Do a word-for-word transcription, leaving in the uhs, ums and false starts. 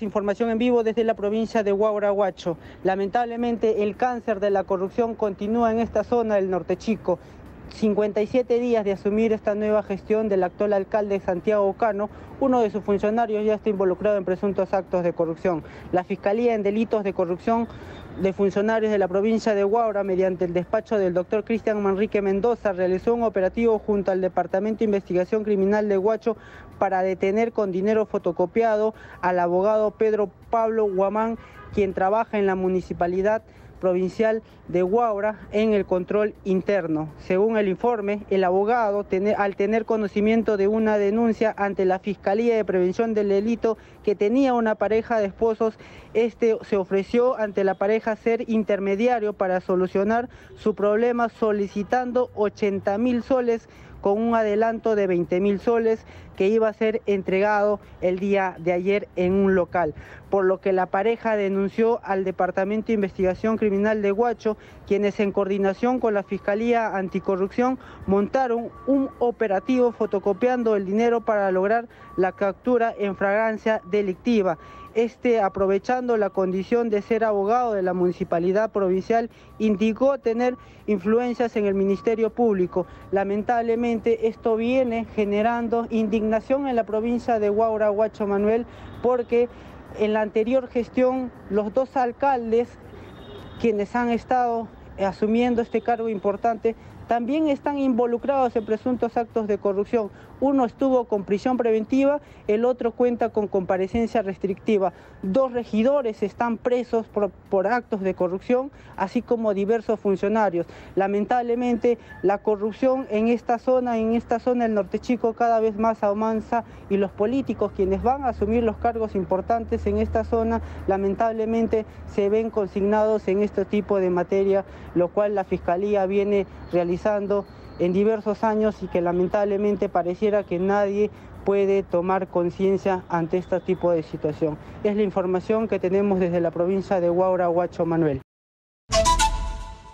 Información en vivo desde la provincia de Huaura, Huacho. Lamentablemente el cáncer de la corrupción continúa en esta zona del norte chico. cincuenta y siete días de asumir esta nueva gestión del actual alcalde Santiago Ocano, uno de sus funcionarios ya está involucrado en presuntos actos de corrupción. La Fiscalía en delitos de corrupción de funcionarios de la provincia de Huaura, mediante el despacho del doctor Cristian Manrique Mendoza, realizó un operativo junto al Departamento de Investigación Criminal de Huacho para detener con dinero fotocopiado al abogado Pedro Pablo Guamán, quien trabaja en la Municipalidad Provincial de Huaura en el control interno. Según el informe, el abogado, tener, al tener conocimiento de una denuncia ante la Fiscalía de Prevención del Delito que tenía una pareja de esposos, este se ofreció ante la pareja ser intermediario para solucionar su problema, solicitando ochenta mil soles con un adelanto de veinte mil soles que iba a ser entregado el día de ayer en un local, por lo que la pareja denunció al Departamento de Investigación Criminal de Huacho, quienes en coordinación con la Fiscalía Anticorrupción montaron un operativo fotocopiando el dinero para lograr la captura en fragancia delictiva. Este, aprovechando la condición de ser abogado de la Municipalidad Provincial, indicó tener influencias en el Ministerio Público. Lamentablemente esto viene generando indignación en la provincia de Huaura, Huacho, Manuel, porque en la anterior gestión los dos alcaldes quienes han estado asumiendo este cargo importante también están involucrados en presuntos actos de corrupción. Uno estuvo con prisión preventiva, el otro cuenta con comparecencia restrictiva. Dos regidores están presos por, por actos de corrupción, así como diversos funcionarios. Lamentablemente, la corrupción en esta zona, en esta zona del norte chico, cada vez más avanza, y los políticos quienes van a asumir los cargos importantes en esta zona, lamentablemente se ven consignados en este tipo de materia, lo cual la Fiscalía viene realizando en diversos años y que lamentablemente pareciera que nadie puede tomar conciencia ante este tipo de situación. Es la información que tenemos desde la provincia de Huaura, Huacho, Manuel.